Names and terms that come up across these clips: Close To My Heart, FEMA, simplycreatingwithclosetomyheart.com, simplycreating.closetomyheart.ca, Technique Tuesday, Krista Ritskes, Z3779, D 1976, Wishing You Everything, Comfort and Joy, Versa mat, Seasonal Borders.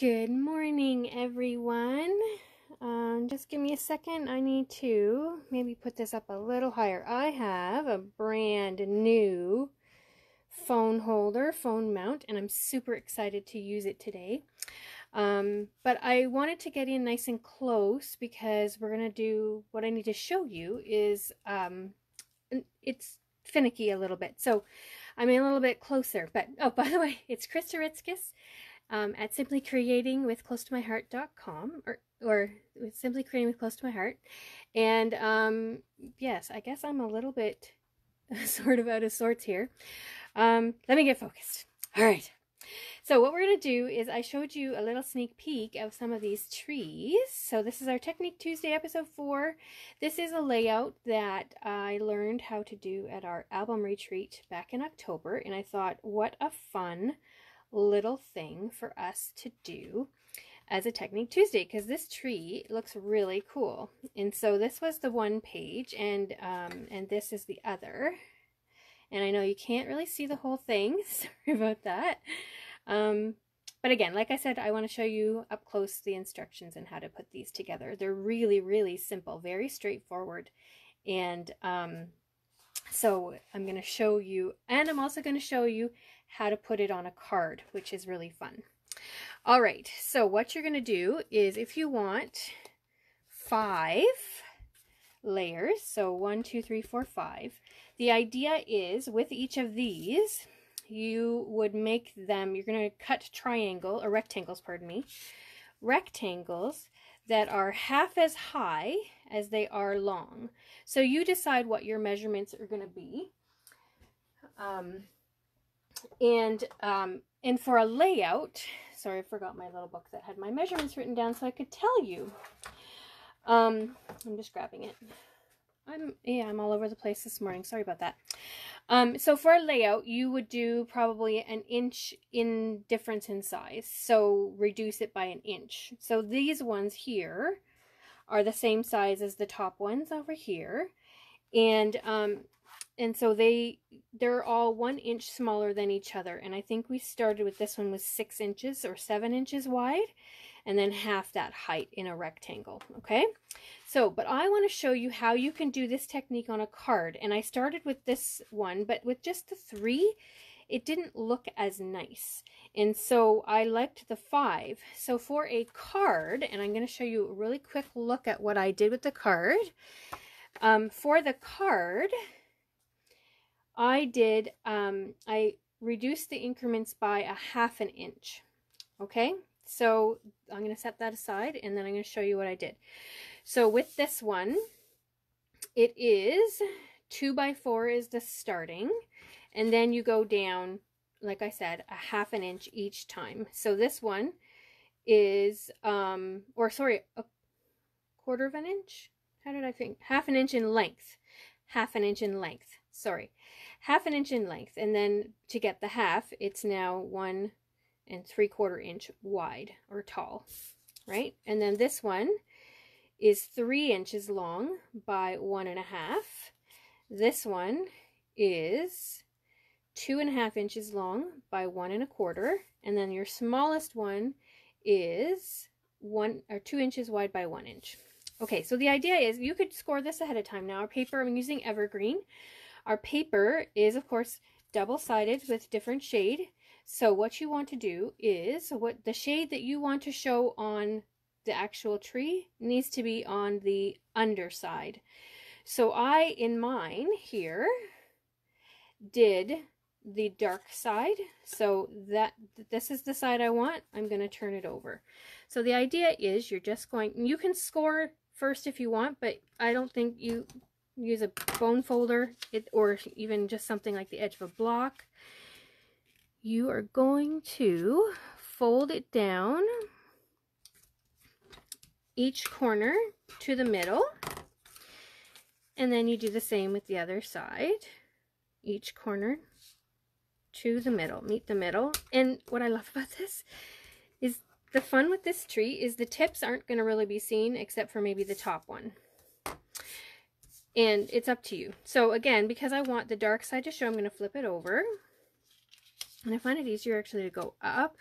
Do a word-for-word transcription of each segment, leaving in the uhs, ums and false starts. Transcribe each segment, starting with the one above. Good morning, everyone. Um, just give me a second. I need to maybe put this up a little higher. I have a brand new phone holder, phone mount, and I'm super excited to use it today. Um, but I wanted to get in nice and close because we're going to do what I need to show you is um, it's finicky a little bit. So I'm in a little bit closer. But oh, by the way, it's Krista Ritskes. Um, at simply creating with close to my heart dot com or, or simply creating with close to my heart. And um, yes, I guess I'm a little bit sort of out of sorts here. Um, let me get focused. All right. So what we're going to do is I showed you a little sneak peek of some of these trees. So this is our Technique Tuesday episode four. This is a layout that I learned how to do at our album retreat back in October. And I thought, what a fun little thing for us to do as a Technique Tuesday, because this tree looks really cool. And so this was the one page, and um, and this is the other. And I know you can't really see the whole thing, sorry about that. Um, but again, like I said, I want to show you up close the instructions and how to put these together. They're really, really simple, very straightforward. And um, so I'm going to show you, and I'm also going to show you how to put it on a card, which is really fun. All right, so what you're going to do is if you want five layers, so one, two, three, four, five, the idea is with each of these, you would make them, you're going to cut triangle, or rectangles, pardon me, rectangles that are half as high as they are long. So you decide what your measurements are going to be. Um, And, um, and for a layout, sorry, I forgot my little book that had my measurements written down so I could tell you. Um, I'm just grabbing it. I'm, yeah, I'm all over the place this morning. Sorry about that. Um, so for a layout, you would do probably an inch in difference in size. So reduce it by an inch. So these ones here are the same size as the top ones over here. And, um, And so they, they're all one inch smaller than each other. And I think we started with this one was six inches or seven inches wide and then half that height in a rectangle. Okay. So, but I want to show you how you can do this technique on a card. And I started with this one, but with just the three, it didn't look as nice. And so I liked the five. So for a card, and I'm going to show you a really quick look at what I did with the card. Um, for the card, I did, um, I reduced the increments by a half an inch. Okay, so I'm going to set that aside and then I'm going to show you what I did. So with this one, it is two by four is the starting, and then you go down, like I said, a half an inch each time. So this one is, um, or sorry, a quarter of an inch. How did I think? Half an inch in length, half an inch in length. Sorry, half an inch in length, and then to get the half, it's now one and three quarter inch wide or tall, right? And then this one is three inches long by one and a half. This one is two and a half inches long by one and a quarter, and then your smallest one is one or two inches wide by one inch. Okay, so the idea is you could score this ahead of time. Now our paper, I'm using Evergreen. Our paper is, of course, double-sided with different shade. So what you want to do is what the shade that you want to show on the actual tree needs to be on the underside. So I, in mine here, did the dark side. So that this is the side I want. I'm going to turn it over. So the idea is you're just going, you can score first if you want, but I don't think you... use a bone folder it, or even just something like the edge of a block. You are going to fold it down each corner to the middle, and then you do the same with the other side, each corner to the middle, meet the middle. And what I love about this is the fun with this tree is the tips aren't going to really be seen except for maybe the top one. And it's up to you. So again, because I want the dark side to show, I'm going to flip it over. And I find it easier actually to go up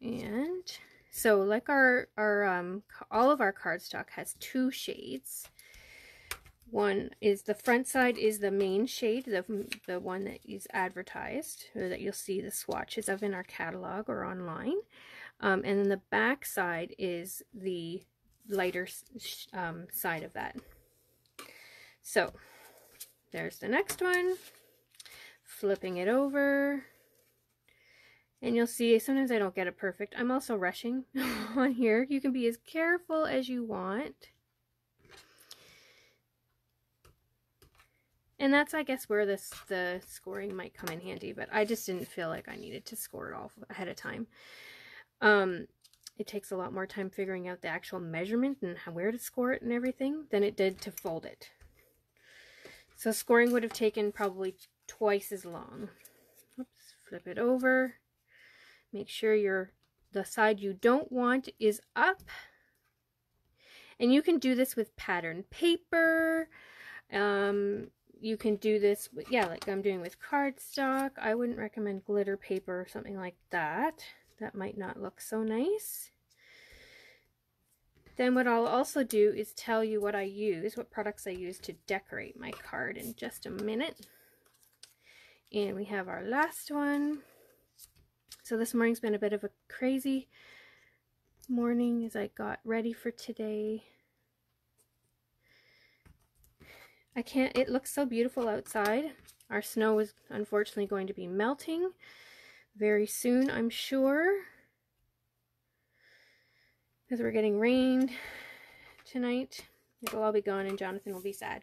And so like our, our um, all of our cardstock has two shades. One is the front side is the main shade, the, the one that is advertised, or that you'll see the swatches of in our catalog or online. Um, and then the back side is the lighter um, side of that. So there's the next one, flipping it over. And you'll see, sometimes I don't get it perfect. I'm also rushing on here. You can be as careful as you want. And that's, I guess, where this the scoring might come in handy, but I just didn't feel like I needed to score it all ahead of time. Um, it takes a lot more time figuring out the actual measurement and how, where to score it and everything than it did to fold it. So scoring would have taken probably twice as long. Oops, flip it over. Make sure your the side you don't want is up. And you can do this with pattern paper. Um... You can do this, with, yeah, like I'm doing with cardstock. I wouldn't recommend glitter paper or something like that. That might not look so nice. Then what I'll also do is tell you what I use, what products I use to decorate my card in just a minute. And we have our last one. So this morning's been a bit of a crazy morning as I got ready for today. I can't, it looks so beautiful outside. Our snow is unfortunately going to be melting very soon, I'm sure, because we're getting rained tonight. It'll all be gone and Jonathan will be sad.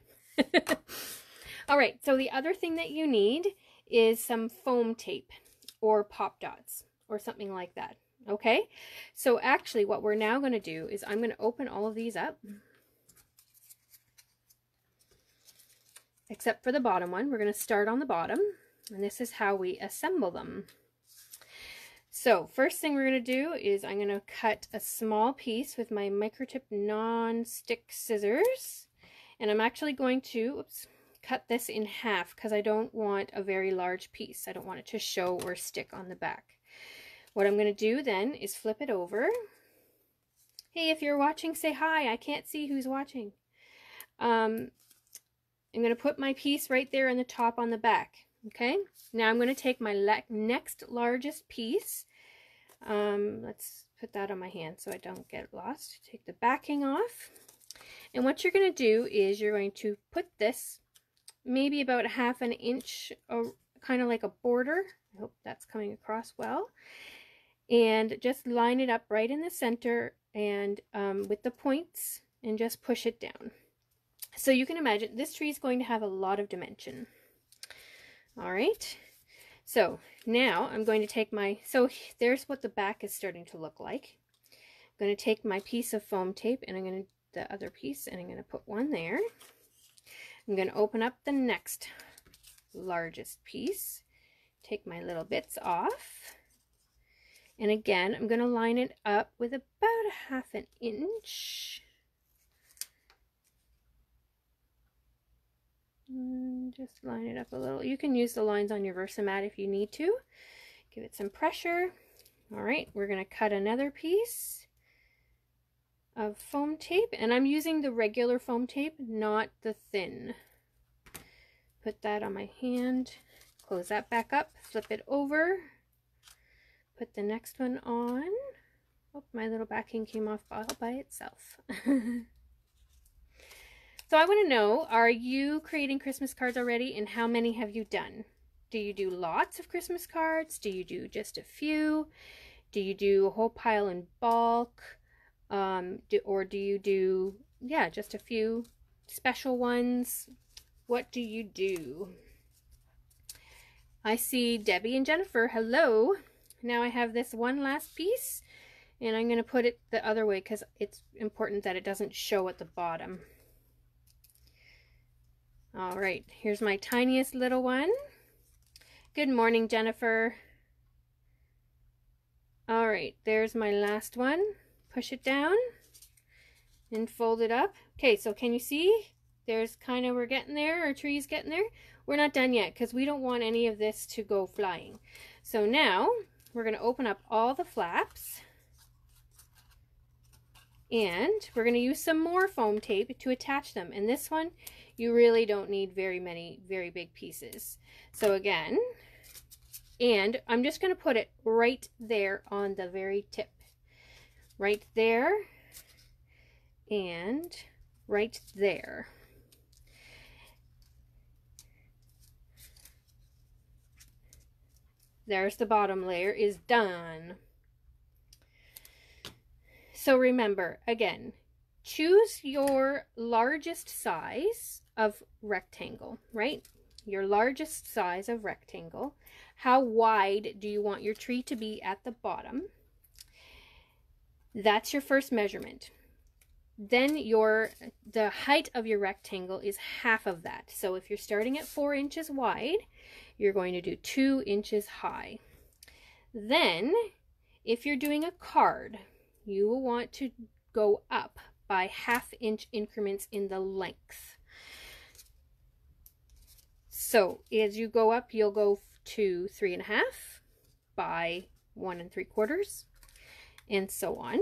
All right, so the other thing that you need is some foam tape or pop dots or something like that, okay? So actually what we're now gonna do is I'm gonna open all of these up. Except for the bottom one, we're going to start on the bottom, and this is how we assemble them. So first thing we're going to do is I'm going to cut a small piece with my microtip non-stick scissors, and I'm actually going to oops, cut this in half because I don't want a very large piece. I don't want it to show or stick on the back. What I'm going to do then is flip it over. Hey, if you're watching, say hi. I can't see who's watching. Um... I'm going to put my piece right there in the top on the back, okay? Now I'm going to take my next largest piece. Um, let's put that on my hand so I don't get lost. Take the backing off. And what you're going to do is you're going to put this maybe about a half an inch, kind of like a border. I hope that's coming across well. And just line it up right in the center and um, with the points and just push it down. So you can imagine this tree is going to have a lot of dimension. All right. So now I'm going to take my, so there's what the back is starting to look like. I'm going to take my piece of foam tape and I'm going to, the other piece, and I'm going to put one there. I'm going to open up the next largest piece, take my little bits off. And again, I'm going to line it up with about a half an inch. Just line it up a little. You can use the lines on your Versa mat if you need to. Give it some pressure. All right, we're going to cut another piece of foam tape, and I'm using the regular foam tape, not the thin. Put that on my hand, close that back up, flip it over, put the next one on. Oh, my little backing came off all by itself. So I want to know, are you creating Christmas cards already, and how many have you done? Do you do lots of Christmas cards? Do you do just a few? Do you do a whole pile in bulk? Um, do, or do you do, yeah, just a few special ones? What do you do? I see Debbie and Jennifer. Hello. Now I have this one last piece, and I'm going to put it the other way because it's important that it doesn't show at the bottom. All right, here's my tiniest little one. Good morning, Jennifer. All right, there's my last one. Push it down and fold it up. Okay, so can you see? There's kind of, we're getting there, our tree's getting there. We're not done yet because we don't want any of this to go flying. So now We're going to open up all the flaps, and we're going to use some more foam tape to attach them. And this one, you really don't need very many, very big pieces. So again, and I'm just going to put it right there on the very tip, right there and right there. There's the bottom layer is done. So remember, again, choose your largest size of rectangle, right? Your largest size of rectangle. How wide do you want your tree to be at the bottom? That's your first measurement. Then your the height of your rectangle is half of that. So if you're starting at four inches wide, you're going to do two inches high. Then, if you're doing a card, you will want to go up by half inch increments in the length. So as you go up, you'll go to three and a half by one and three quarters and so on.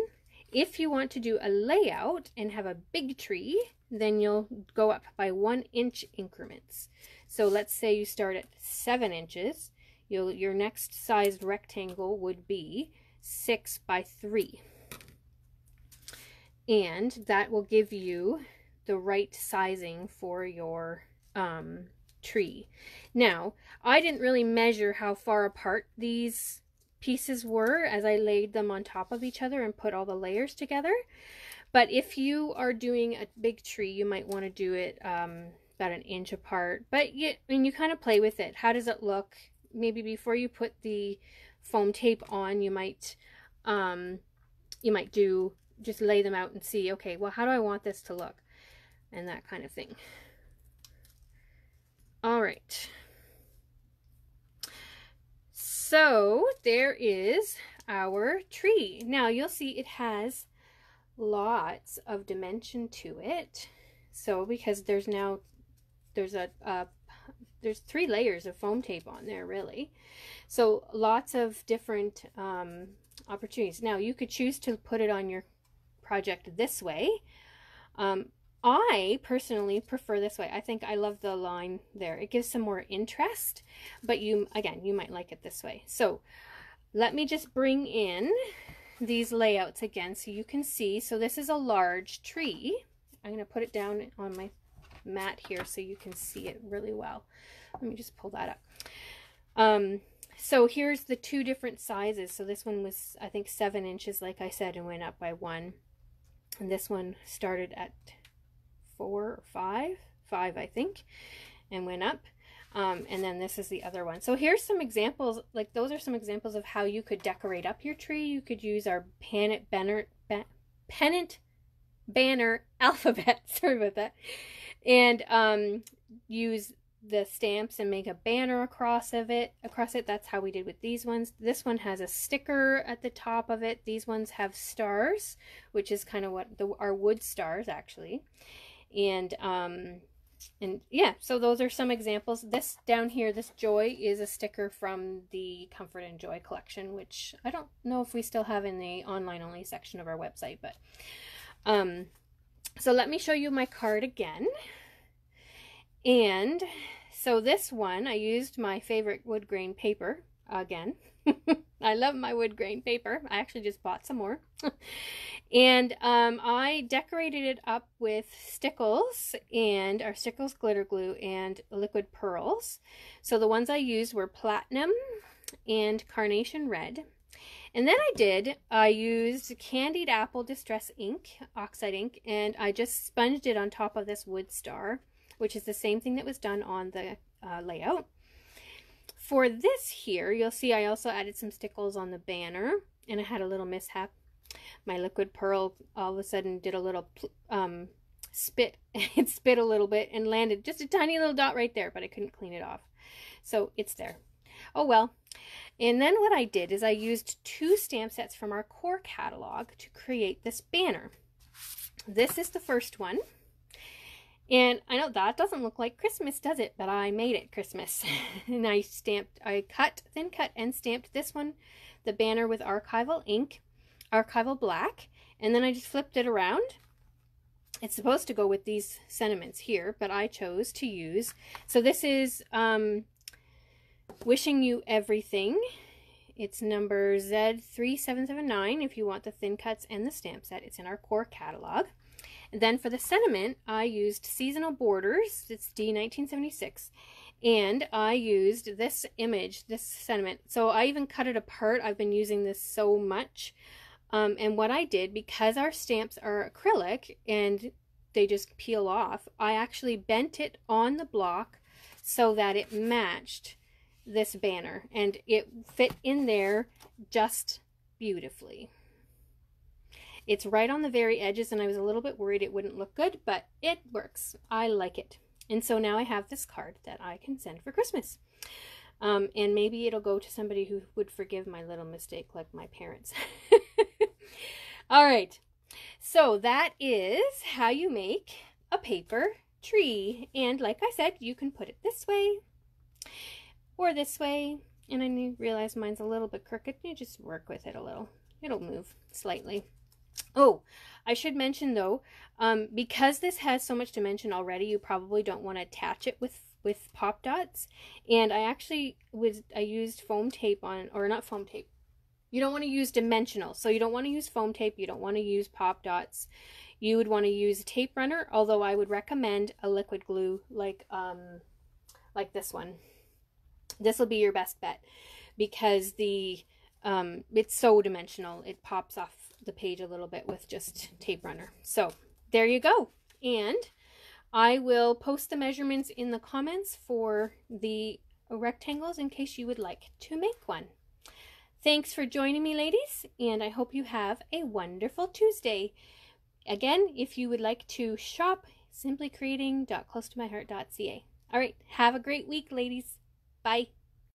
If you want to do a layout and have a big tree, then you'll go up by one inch increments. So let's say you start at seven inches. You'll, your next sized rectangle would be six by three. And that will give you the right sizing for your um, tree. Now, I didn't really measure how far apart these pieces were as I laid them on top of each other and put all the layers together. But if you are doing a big tree, you might want to do it um, about an inch apart. But you, I mean, you kind of play with it. How does it look? Maybe before you put the foam tape on, you might um, you might do... just lay them out and see, okay, well, how do I want this to look? And that kind of thing. All right. So there is our tree. Now you'll see it has lots of dimension to it. So because there's now, there's a, a there's three layers of foam tape on there, really. So lots of different um, opportunities. Now you could choose to put it on your project this way. um, I personally prefer this way. I think I love the line there. It gives some more interest, but you, again, you might like it this way. So let me just bring in these layouts again so you can see. So this is a large tree. I'm going to put it down on my mat here so you can see it really well. Let me just pull that up. um, So here's the two different sizes. So this one was, I think, seven inches, like I said, and went up by one. And this one started at four or five, five, I think, and went up. Um, and then this is the other one. So here's some examples, like those are some examples of how you could decorate up your tree. You could use our pennant banner, ba pennant banner alphabet, sorry about that, and um, use the stamps and make a banner across of it across it. That's how we did with these ones. This one has a sticker at the top of it. These ones have stars, which is kind of what the, our wood stars actually. And um and yeah, so those are some examples. This down here, this joy, is a sticker from the Comfort and Joy collection, which I don't know if we still have in the online only section of our website, but um so let me show you my card again. And so this one, I used my favorite wood grain paper again. I love my wood grain paper. I actually just bought some more. And um, I decorated it up with stickles and our stickles glitter glue and liquid pearls. So the ones I used were platinum and carnation red. And then I did, I used candied apple distress ink, oxide ink, and I just sponged it on top of this wood star, which is the same thing that was done on the uh, layout. For this here, you'll see I also added some stickles on the banner, and I had a little mishap. My liquid pearl all of a sudden did a little um, spit. It spit a little bit and landed just a tiny little dot right there, but I couldn't clean it off. So it's there. Oh well. And then what I did is I used two stamp sets from our core catalog to create this banner. This is the first one. And I know that doesn't look like Christmas, does it? But I made it Christmas. And I stamped, I cut, thin cut, and stamped this one, the banner, with archival ink, archival black. And then I just flipped it around. It's supposed to go with these sentiments here, but I chose to use. So this is um, Wishing You Everything. It's number Z three seven seven nine if you want the thin cuts and the stamp set. It's in our core catalog. And then for the sentiment, I used Seasonal Borders. It's D nineteen seventy-six. And I used this image, this sentiment. So I even cut it apart. I've been using this so much. Um, and what I did, because our stamps are acrylic and they just peel off, I actually bent it on the block so that it matched this banner. And it fit in there just beautifully. It's right on the very edges, and I was a little bit worried it wouldn't look good, but it works. I like it. And so now I have this card that I can send for Christmas. Um, and maybe it'll go to somebody who would forgive my little mistake, like my parents. All right. So that is how you make a paper tree. And like I said, you can put it this way or this way. And I realize mine's a little bit crooked. You just work with it a little. It'll move slightly. Oh, I should mention though, um, because this has so much dimension already, you probably don't want to attach it with with pop dots. And I actually was I used foam tape on, or not foam tape. You don't want to use dimensional, so you don't want to use foam tape. You don't want to use pop dots. You would want to use a tape runner. Although I would recommend a liquid glue like um, like this one. This will be your best bet because the um, it's so dimensional. It pops off the page a little bit with just tape runner. So there you go. And I will post the measurements in the comments for the rectangles in case you would like to make one. Thanks for joining me, ladies, and I hope you have a wonderful Tuesday. Again, if you would like to shop, simply creating dot close to my heart dot c a. All right, have a great week, ladies. Bye.